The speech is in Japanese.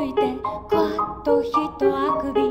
歩いて、カッと一あくび。